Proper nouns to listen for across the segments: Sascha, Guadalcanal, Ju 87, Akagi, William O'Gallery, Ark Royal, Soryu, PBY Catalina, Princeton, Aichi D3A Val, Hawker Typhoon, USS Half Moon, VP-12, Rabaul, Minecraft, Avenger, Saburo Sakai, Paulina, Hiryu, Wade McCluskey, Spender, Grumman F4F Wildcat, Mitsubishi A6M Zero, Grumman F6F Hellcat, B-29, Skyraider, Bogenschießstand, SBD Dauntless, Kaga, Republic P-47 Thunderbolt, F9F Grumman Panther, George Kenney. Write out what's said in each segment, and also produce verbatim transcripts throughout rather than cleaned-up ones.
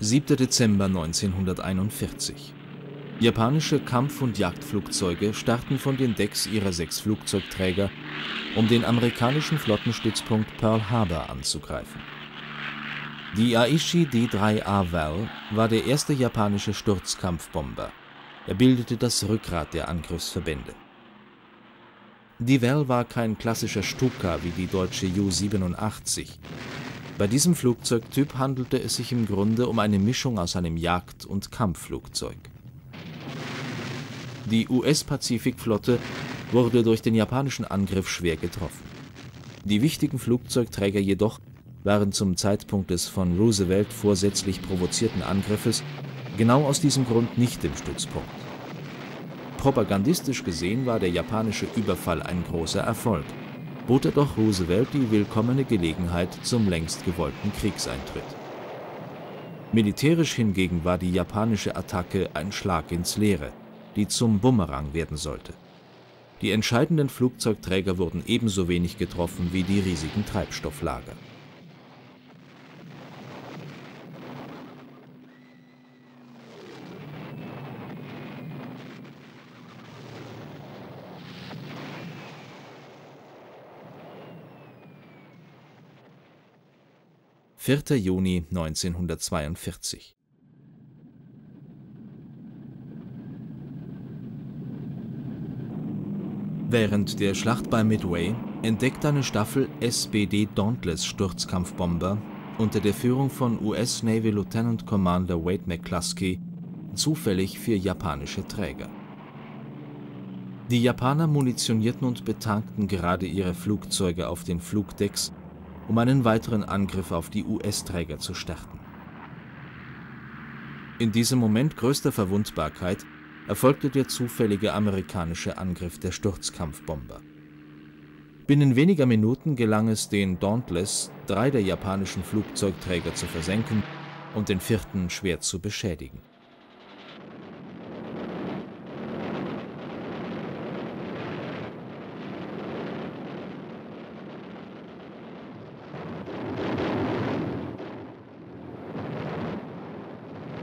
siebter Dezember neunzehnhunderteinundvierzig. Japanische Kampf- und Jagdflugzeuge starten von den Decks ihrer sechs Flugzeugträger, um den amerikanischen Flottenstützpunkt Pearl Harbor anzugreifen. Die Aichi D drei A Val war der erste japanische Sturzkampfbomber. Er bildete das Rückgrat der Angriffsverbände. Die Val war kein klassischer Stuka wie die deutsche Ju siebenundachtzig. Bei diesem Flugzeugtyp handelte es sich im Grunde um eine Mischung aus einem Jagd- und Kampfflugzeug. Die U S-Pazifikflotte wurde durch den japanischen Angriff schwer getroffen. Die wichtigen Flugzeugträger jedoch waren zum Zeitpunkt des von Roosevelt vorsätzlich provozierten Angriffes genau aus diesem Grund nicht im Stützpunkt. Propagandistisch gesehen war der japanische Überfall ein großer Erfolg, bot er doch Roosevelt die willkommene Gelegenheit zum längst gewollten Kriegseintritt. Militärisch hingegen war die japanische Attacke ein Schlag ins Leere, die zum Bumerang werden sollte. Die entscheidenden Flugzeugträger wurden ebenso wenig getroffen wie die riesigen Treibstofflager. vierter Juni neunzehnhundertzweiundvierzig. Während der Schlacht bei Midway entdeckte eine Staffel S B D Dauntless Sturzkampfbomber unter der Führung von U S Navy Lieutenant Commander Wade McCluskey zufällig vier japanische Träger. Die Japaner munitionierten und betankten gerade ihre Flugzeuge auf den Flugdecks, um einen weiteren Angriff auf die U S-Träger zu starten. In diesem Moment größter Verwundbarkeit erfolgte der zufällige amerikanische Angriff der Sturzkampfbomber. Binnen weniger Minuten gelang es den Dauntless, drei der japanischen Flugzeugträger zu versenken und den vierten schwer zu beschädigen.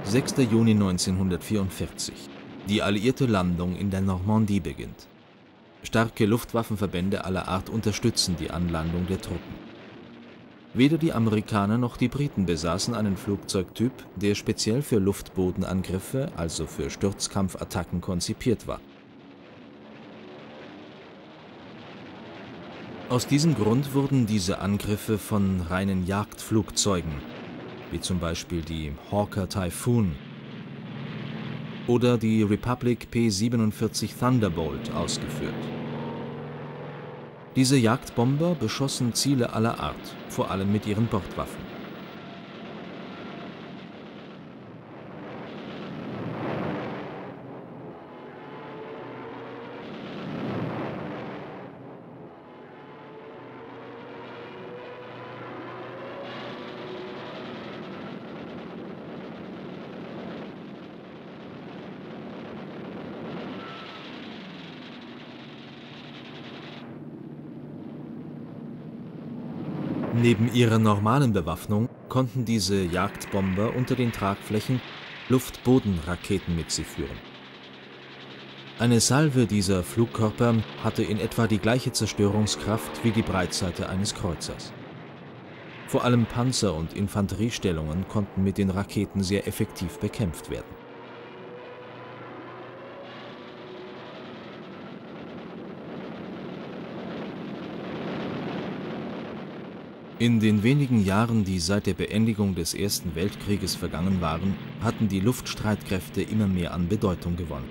sechster Juni neunzehnhundertvierundvierzig. Die alliierte Landung in der Normandie beginnt. Starke Luftwaffenverbände aller Art unterstützen die Anlandung der Truppen. Weder die Amerikaner noch die Briten besaßen einen Flugzeugtyp, der speziell für Luftbodenangriffe, also für Sturzkampfattacken, konzipiert war. Aus diesem Grund wurden diese Angriffe von reinen Jagdflugzeugen, wie zum Beispiel die Hawker Typhoon oder die Republic P siebenundvierzig Thunderbolt, ausgeführt. Diese Jagdbomber beschossen Ziele aller Art, vor allem mit ihren Bordwaffen. Neben ihrer normalen Bewaffnung konnten diese Jagdbomber unter den Tragflächen Luft-Boden-Raketen mit sich führen. Eine Salve dieser Flugkörper hatte in etwa die gleiche Zerstörungskraft wie die Breitseite eines Kreuzers. Vor allem Panzer- und Infanteriestellungen konnten mit den Raketen sehr effektiv bekämpft werden. In den wenigen Jahren, die seit der Beendigung des Ersten Weltkrieges vergangen waren, hatten die Luftstreitkräfte immer mehr an Bedeutung gewonnen.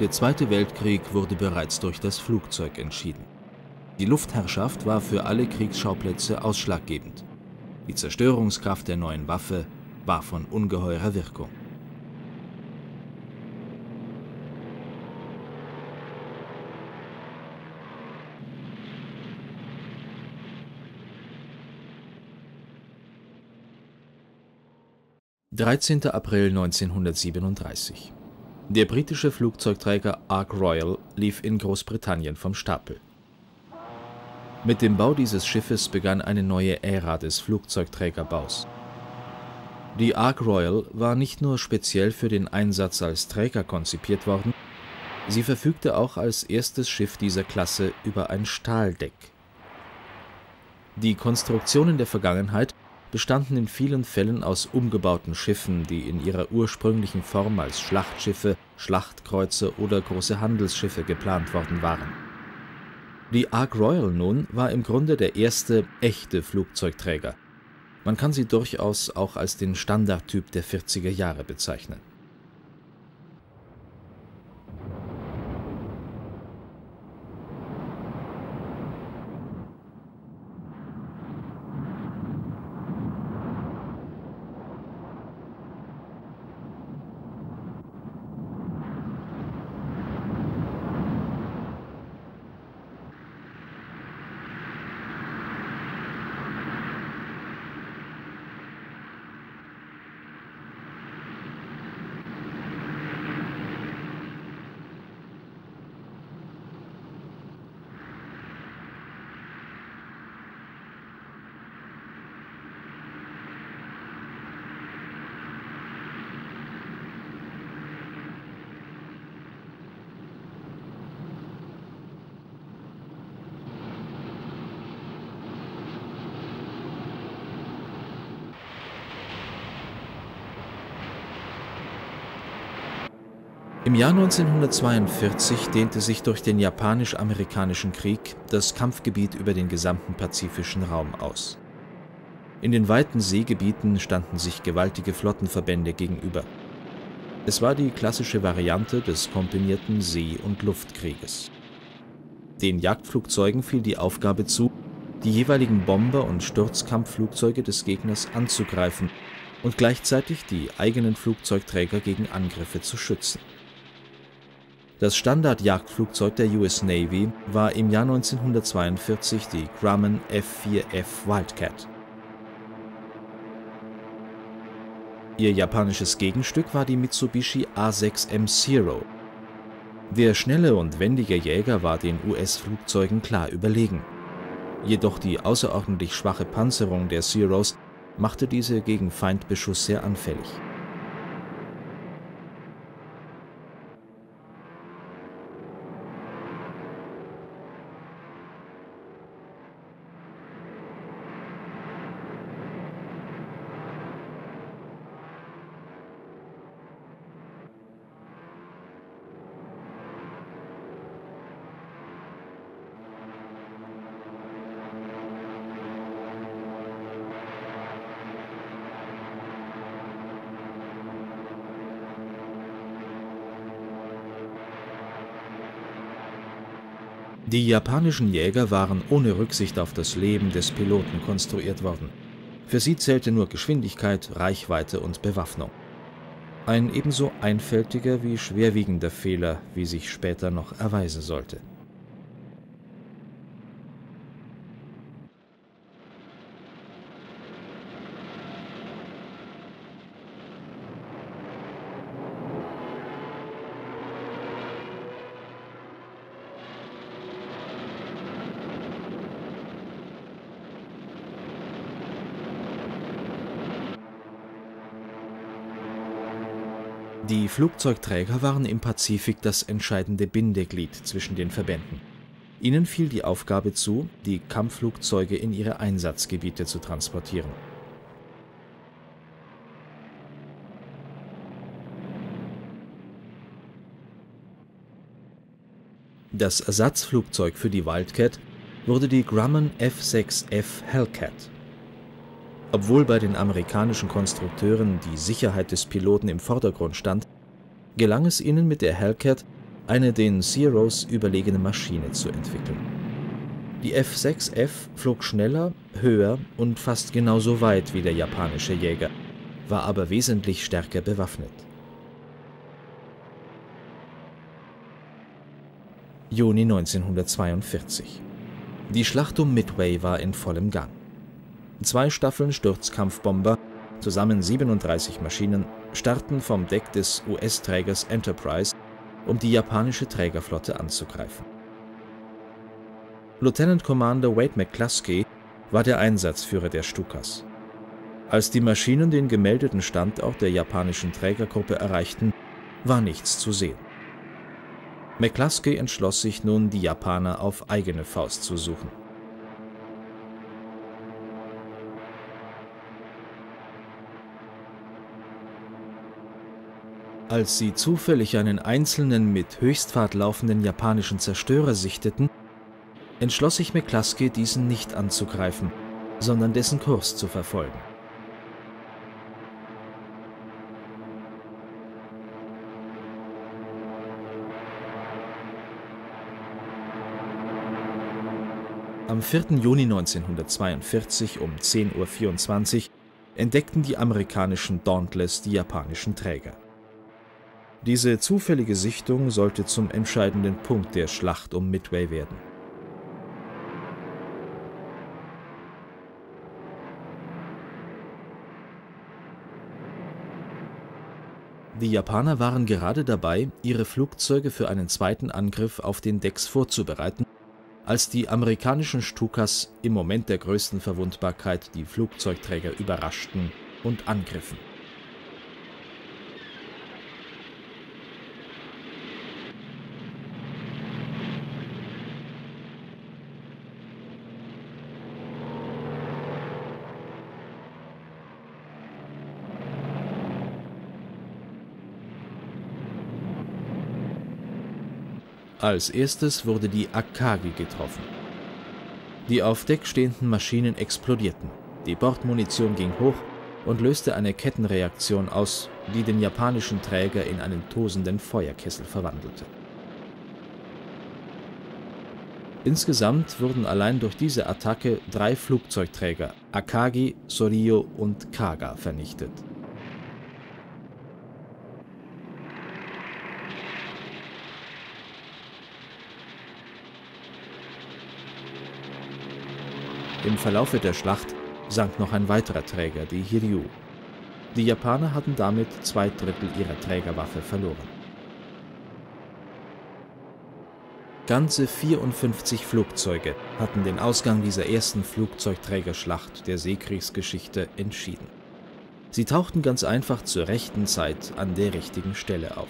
Der Zweite Weltkrieg wurde bereits durch das Flugzeug entschieden. Die Luftherrschaft war für alle Kriegsschauplätze ausschlaggebend. Die Zerstörungskraft der neuen Waffe war von ungeheurer Wirkung. dreizehnter April neunzehnhundertsiebenunddreißig. Der britische Flugzeugträger Ark Royal lief in Großbritannien vom Stapel. Mit dem Bau dieses Schiffes begann eine neue Ära des Flugzeugträgerbaus. Die Ark Royal war nicht nur speziell für den Einsatz als Träger konzipiert worden, sie verfügte auch als erstes Schiff dieser Klasse über ein Stahldeck. Die Konstruktionen der Vergangenheit bestanden in vielen Fällen aus umgebauten Schiffen, die in ihrer ursprünglichen Form als Schlachtschiffe, Schlachtkreuze oder große Handelsschiffe geplant worden waren. Die Ark Royal nun war im Grunde der erste echte Flugzeugträger. Man kann sie durchaus auch als den Standardtyp der vierziger Jahre bezeichnen. Im Jahr neunzehnhundertzweiundvierzig dehnte sich durch den Japanisch-Amerikanischen Krieg das Kampfgebiet über den gesamten pazifischen Raum aus. In den weiten Seegebieten standen sich gewaltige Flottenverbände gegenüber. Es war die klassische Variante des kombinierten See- und Luftkrieges. Den Jagdflugzeugen fiel die Aufgabe zu, die jeweiligen Bomber- und Sturzkampfflugzeuge des Gegners anzugreifen und gleichzeitig die eigenen Flugzeugträger gegen Angriffe zu schützen. Das Standardjagdflugzeug der U S Navy war im Jahr neunzehnhundertzweiundvierzig die Grumman F vier F Wildcat. Ihr japanisches Gegenstück war die Mitsubishi A sechs M Zero. Der schnelle und wendige Jäger war den U S-Flugzeugen klar überlegen. Jedoch die außerordentlich schwache Panzerung der Zeros machte diese gegen Feindbeschuss sehr anfällig. Die japanischen Jäger waren ohne Rücksicht auf das Leben des Piloten konstruiert worden. Für sie zählte nur Geschwindigkeit, Reichweite und Bewaffnung. Ein ebenso einfältiger wie schwerwiegender Fehler, wie sich später noch erweisen sollte. Die Flugzeugträger waren im Pazifik das entscheidende Bindeglied zwischen den Verbänden. Ihnen fiel die Aufgabe zu, die Kampfflugzeuge in ihre Einsatzgebiete zu transportieren. Das Ersatzflugzeug für die Wildcat wurde die Grumman F sechs F Hellcat. Obwohl bei den amerikanischen Konstrukteuren die Sicherheit des Piloten im Vordergrund stand, gelang es ihnen mit der Hellcat, eine den Zeros überlegene Maschine zu entwickeln. Die F sechs F flog schneller, höher und fast genauso weit wie der japanische Jäger, war aber wesentlich stärker bewaffnet. Juni neunzehnhundertzweiundvierzig. Die Schlacht um Midway war in vollem Gang. Zwei Staffeln Sturzkampfbomber, zusammen siebenunddreißig Maschinen, starrten vom Deck des U S-Trägers Enterprise, um die japanische Trägerflotte anzugreifen. Lieutenant Commander Wade McCluskey war der Einsatzführer der Stukas. Als die Maschinen den gemeldeten Standort der japanischen Trägergruppe erreichten, war nichts zu sehen. McCluskey entschloss sich nun, die Japaner auf eigene Faust zu suchen. Als sie zufällig einen einzelnen mit Höchstfahrt laufenden japanischen Zerstörer sichteten, entschloss sich McCluskey, diesen nicht anzugreifen, sondern dessen Kurs zu verfolgen. Am vierten Juni neunzehnhundertzweiundvierzig um zehn Uhr vierundzwanzig entdeckten die amerikanischen Dauntless die japanischen Träger. Diese zufällige Sichtung sollte zum entscheidenden Punkt der Schlacht um Midway werden. Die Japaner waren gerade dabei, ihre Flugzeuge für einen zweiten Angriff auf den Decks vorzubereiten, als die amerikanischen Stukas im Moment der größten Verwundbarkeit die Flugzeugträger überraschten und angriffen. Als erstes wurde die Akagi getroffen. Die auf Deck stehenden Maschinen explodierten, die Bordmunition ging hoch und löste eine Kettenreaktion aus, die den japanischen Träger in einen tosenden Feuerkessel verwandelte. Insgesamt wurden allein durch diese Attacke drei Flugzeugträger, Akagi, Soryu und Kaga, vernichtet. Im Verlaufe der Schlacht sank noch ein weiterer Träger, die Hiryu. Die Japaner hatten damit zwei Drittel ihrer Trägerwaffe verloren. Ganze vierundfünfzig Flugzeuge hatten den Ausgang dieser ersten Flugzeugträgerschlacht der Seekriegsgeschichte entschieden. Sie tauchten ganz einfach zur rechten Zeit an der richtigen Stelle auf.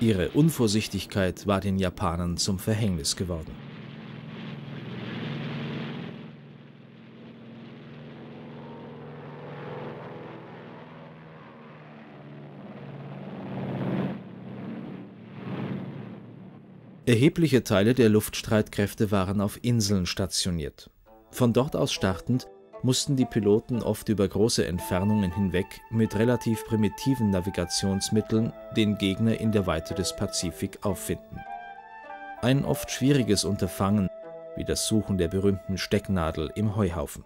Ihre Unvorsichtigkeit war den Japanern zum Verhängnis geworden. Erhebliche Teile der Luftstreitkräfte waren auf Inseln stationiert. Von dort aus startend mussten die Piloten oft über große Entfernungen hinweg mit relativ primitiven Navigationsmitteln den Gegner in der Weite des Pazifik auffinden. Ein oft schwieriges Unterfangen, wie das Suchen der berühmten Stecknadel im Heuhaufen.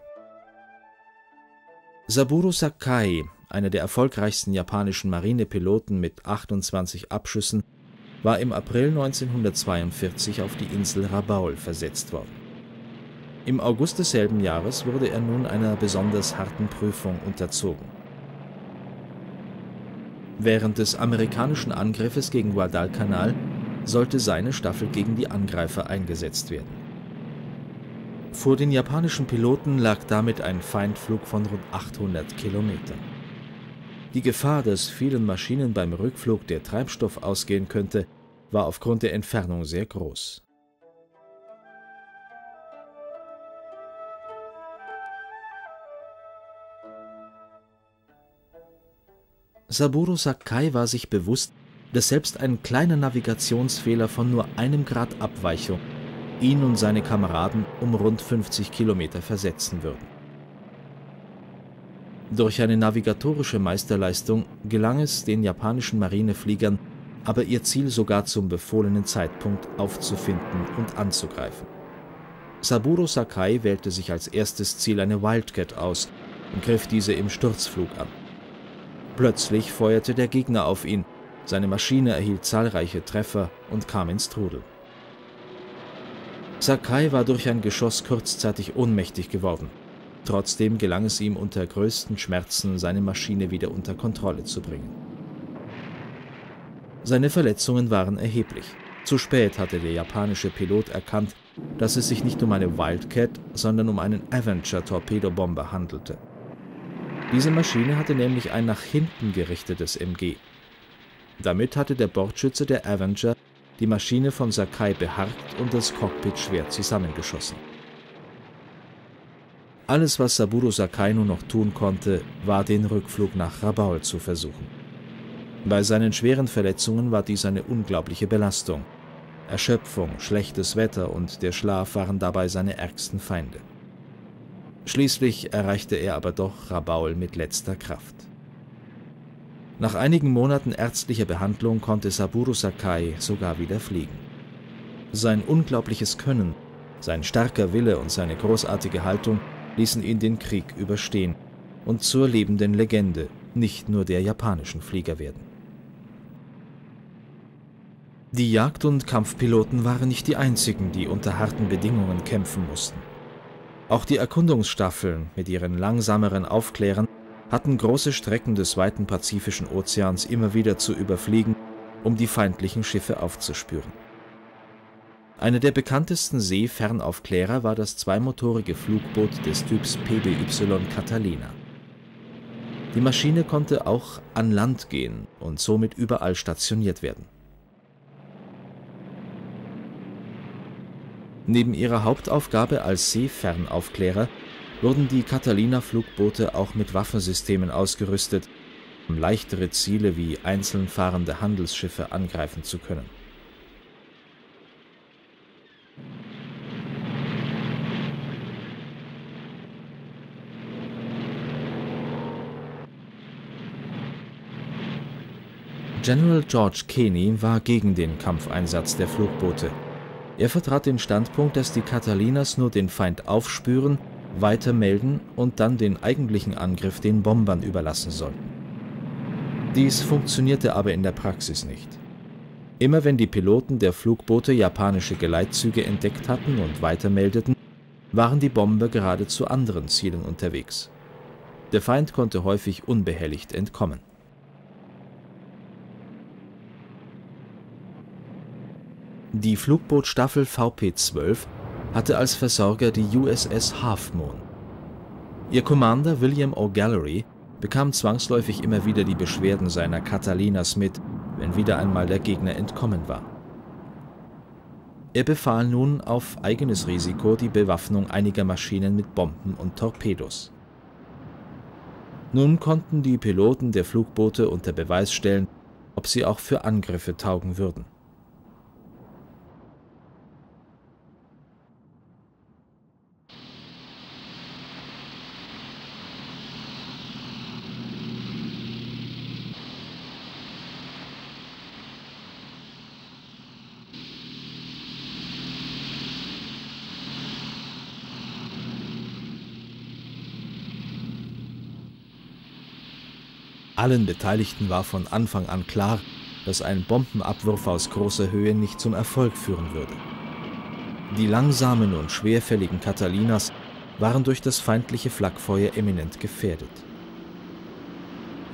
Saburo Sakai, einer der erfolgreichsten japanischen Marinepiloten mit achtundzwanzig Abschüssen, war im April neunzehnhundertzweiundvierzig auf die Insel Rabaul versetzt worden. Im August desselben Jahres wurde er nun einer besonders harten Prüfung unterzogen. Während des amerikanischen Angriffes gegen Guadalcanal sollte seine Staffel gegen die Angreifer eingesetzt werden. Vor den japanischen Piloten lag damit ein Feindflug von rund achthundert Kilometern. Die Gefahr, dass vielen Maschinen beim Rückflug der Treibstoff ausgehen könnte, war aufgrund der Entfernung sehr groß. Saburo Sakai war sich bewusst, dass selbst ein kleiner Navigationsfehler von nur einem Grad Abweichung ihn und seine Kameraden um rund fünfzig Kilometer versetzen würden. Durch eine navigatorische Meisterleistung gelang es den japanischen Marinefliegern, aber ihr Ziel sogar zum befohlenen Zeitpunkt aufzufinden und anzugreifen. Saburo Sakai wählte sich als erstes Ziel eine Wildcat aus und griff diese im Sturzflug an. Plötzlich feuerte der Gegner auf ihn, seine Maschine erhielt zahlreiche Treffer und kam ins Trudel. Sakai war durch ein Geschoss kurzzeitig ohnmächtig geworden. Trotzdem gelang es ihm unter größten Schmerzen, seine Maschine wieder unter Kontrolle zu bringen. Seine Verletzungen waren erheblich. Zu spät hatte der japanische Pilot erkannt, dass es sich nicht um eine Wildcat, sondern um einen Avenger-Torpedobomber handelte. Diese Maschine hatte nämlich ein nach hinten gerichtetes M G. Damit hatte der Bordschütze der Avenger die Maschine von Sakai beharkt und das Cockpit schwer zusammengeschossen. Alles, was Saburo Sakai nur noch tun konnte, war den Rückflug nach Rabaul zu versuchen. Bei seinen schweren Verletzungen war dies eine unglaubliche Belastung. Erschöpfung, schlechtes Wetter und der Schlaf waren dabei seine ärgsten Feinde. Schließlich erreichte er aber doch Rabaul mit letzter Kraft. Nach einigen Monaten ärztlicher Behandlung konnte Saburo Sakai sogar wieder fliegen. Sein unglaubliches Können, sein starker Wille und seine großartige Haltung ließen ihn den Krieg überstehen und zur lebenden Legende, nicht nur der japanischen Flieger werden. Die Jagd- und Kampfpiloten waren nicht die einzigen, die unter harten Bedingungen kämpfen mussten. Auch die Erkundungsstaffeln mit ihren langsameren Aufklärern hatten große Strecken des weiten Pazifischen Ozeans immer wieder zu überfliegen, um die feindlichen Schiffe aufzuspüren. Einer der bekanntesten Seefernaufklärer war das zweimotorige Flugboot des Typs P B Y Catalina. Die Maschine konnte auch an Land gehen und somit überall stationiert werden. Neben ihrer Hauptaufgabe als Seefernaufklärer wurden die Catalina-Flugboote auch mit Waffensystemen ausgerüstet, um leichtere Ziele wie einzeln fahrende Handelsschiffe angreifen zu können. General George Kenney war gegen den Kampfeinsatz der Flugboote. Er vertrat den Standpunkt, dass die Catalinas nur den Feind aufspüren, weitermelden und dann den eigentlichen Angriff den Bombern überlassen sollten. Dies funktionierte aber in der Praxis nicht. Immer wenn die Piloten der Flugboote japanische Geleitzüge entdeckt hatten und weitermeldeten, waren die Bomber gerade zu anderen Zielen unterwegs. Der Feind konnte häufig unbehelligt entkommen. Die Flugbootstaffel V P zwölf hatte als Versorger die U S S Half Moon. Ihr Commander William O'Gallery bekam zwangsläufig immer wieder die Beschwerden seiner Catalinas mit, wenn wieder einmal der Gegner entkommen war. Er befahl nun auf eigenes Risiko die Bewaffnung einiger Maschinen mit Bomben und Torpedos. Nun konnten die Piloten der Flugboote unter Beweis stellen, ob sie auch für Angriffe taugen würden. Allen Beteiligten war von Anfang an klar, dass ein Bombenabwurf aus großer Höhe nicht zum Erfolg führen würde. Die langsamen und schwerfälligen Catalinas waren durch das feindliche Flakfeuer eminent gefährdet.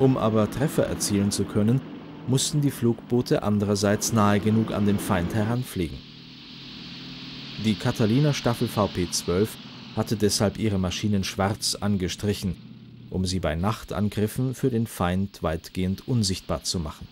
Um aber Treffer erzielen zu können, mussten die Flugboote andererseits nahe genug an den Feind heranfliegen. Die Catalina-Staffel V P zwölf hatte deshalb ihre Maschinen schwarz angestrichen, um sie bei Nachtangriffen für den Feind weitgehend unsichtbar zu machen.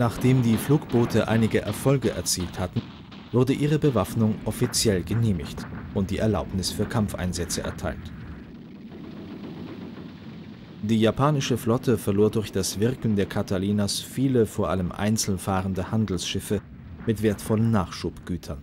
Nachdem die Flugboote einige Erfolge erzielt hatten, wurde ihre Bewaffnung offiziell genehmigt und die Erlaubnis für Kampfeinsätze erteilt. Die japanische Flotte verlor durch das Wirken der Catalinas viele, vor allem einzelfahrende Handelsschiffe mit wertvollen Nachschubgütern.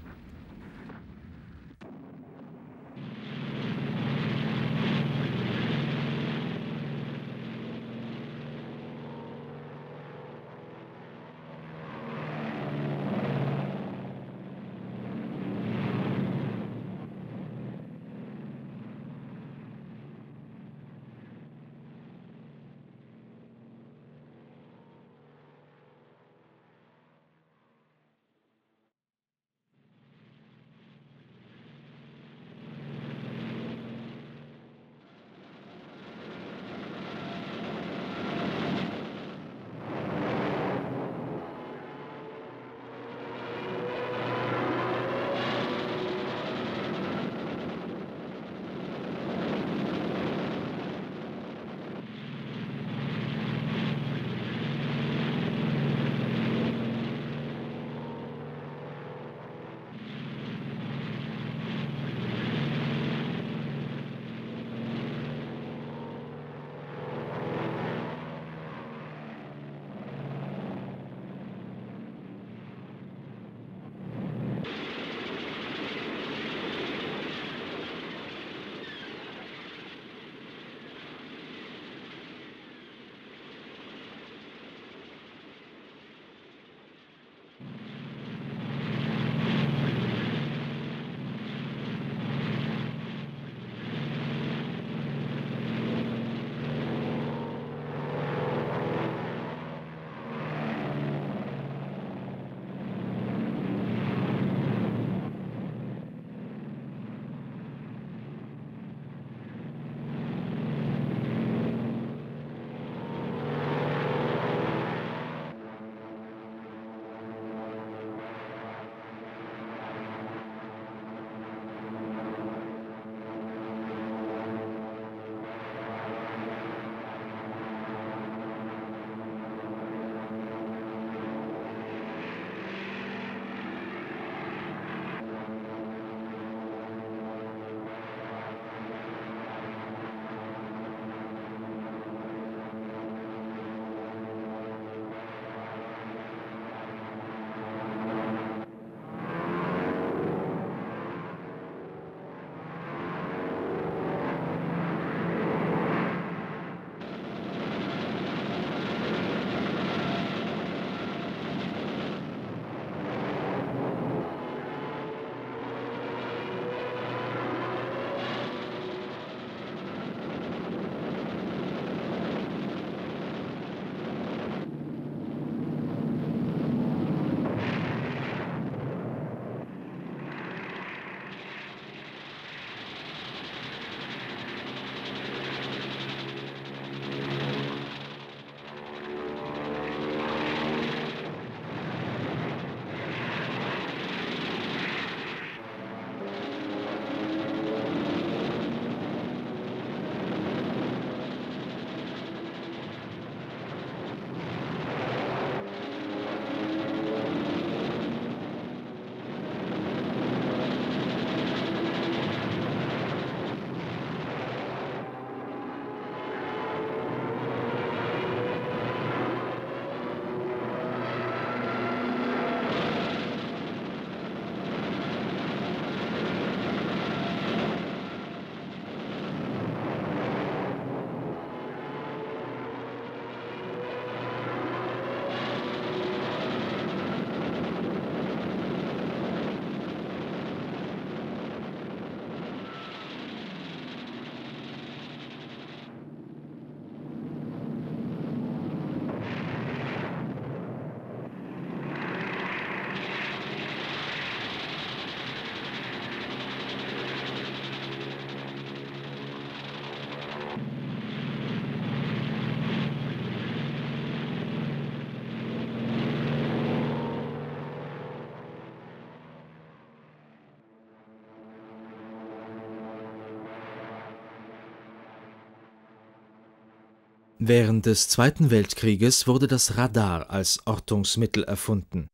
Während des Zweiten Weltkrieges wurde das Radar als Ortungsmittel erfunden.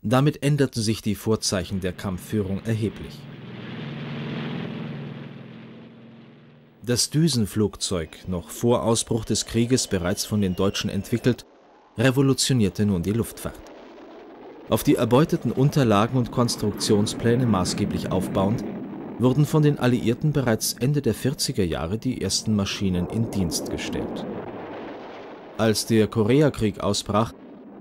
Damit änderten sich die Vorzeichen der Kampfführung erheblich. Das Düsenflugzeug, noch vor Ausbruch des Krieges bereits von den Deutschen entwickelt, revolutionierte nun die Luftfahrt. Auf die erbeuteten Unterlagen und Konstruktionspläne maßgeblich aufbauend, wurden von den Alliierten bereits Ende der vierziger Jahre die ersten Maschinen in Dienst gestellt. Als der Koreakrieg ausbrach,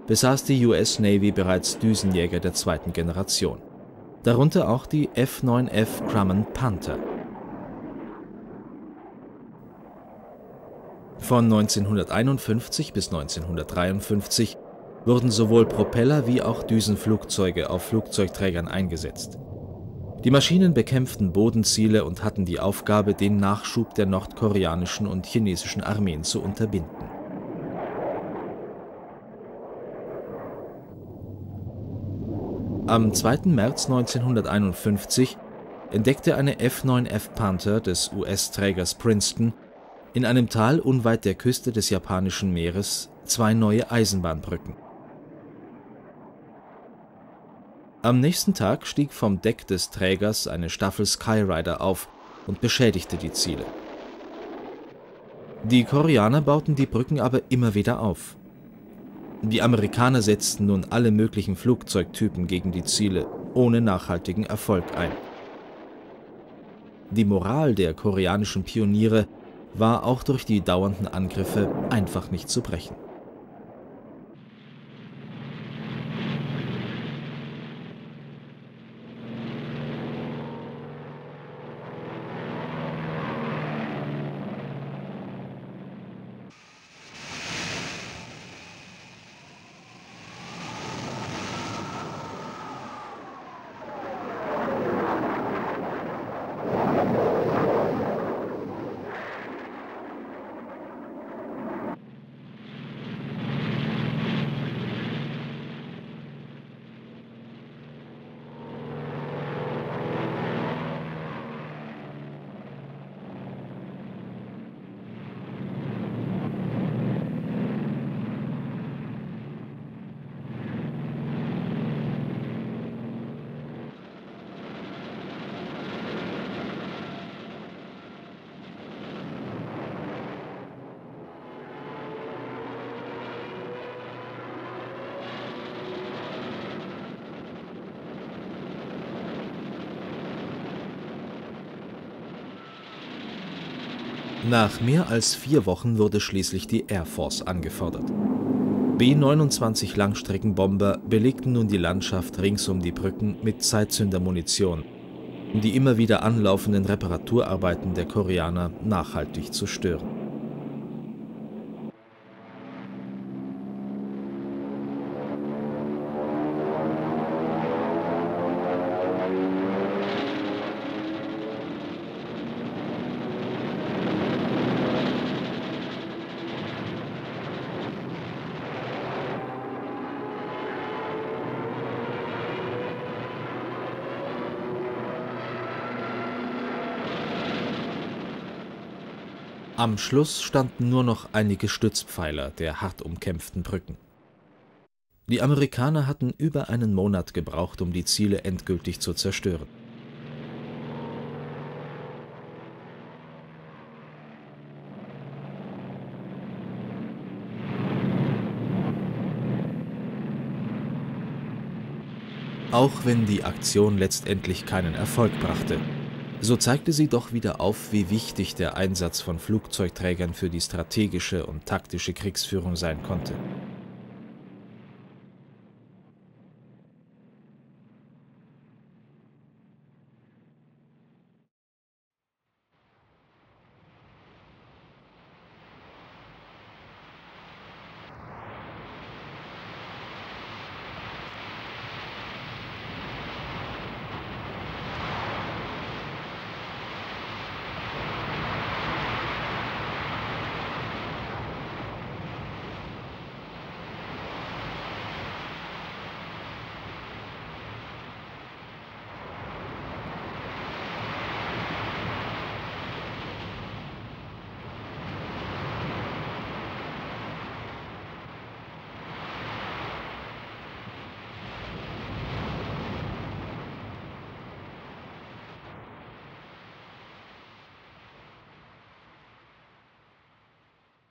besaß die U S Navy bereits Düsenjäger der zweiten Generation, darunter auch die F neun F Grumman Panther. Von neunzehnhunderteinundfünfzig bis neunzehnhundertdreiundfünfzig wurden sowohl Propeller wie auch Düsenflugzeuge auf Flugzeugträgern eingesetzt. Die Maschinen bekämpften Bodenziele und hatten die Aufgabe, den Nachschub der nordkoreanischen und chinesischen Armeen zu unterbinden. Am zweiten März neunzehnhunderteinundfünfzig entdeckte eine F neun F Panther des U S-Trägers Princeton in einem Tal unweit der Küste des Japanischen Meeres zwei neue Eisenbahnbrücken. Am nächsten Tag stieg vom Deck des Trägers eine Staffel Skyraider auf und beschädigte die Ziele. Die Koreaner bauten die Brücken aber immer wieder auf. Die Amerikaner setzten nun alle möglichen Flugzeugtypen gegen die Ziele, ohne nachhaltigen Erfolg ein. Die Moral der koreanischen Pioniere war auch durch die dauernden Angriffe einfach nicht zu brechen. Nach mehr als vier Wochen wurde schließlich die Air Force angefordert. B neunundzwanzig Langstreckenbomber belegten nun die Landschaft rings um die Brücken mit Zeitzündermunition, um die immer wieder anlaufenden Reparaturarbeiten der Koreaner nachhaltig zu stören. Am Schluss standen nur noch einige Stützpfeiler der hart umkämpften Brücken. Die Amerikaner hatten über einen Monat gebraucht, um die Ziele endgültig zu zerstören. Auch wenn die Aktion letztendlich keinen Erfolg brachte, so zeigte sie doch wieder auf, wie wichtig der Einsatz von Flugzeugträgern für die strategische und taktische Kriegsführung sein konnte.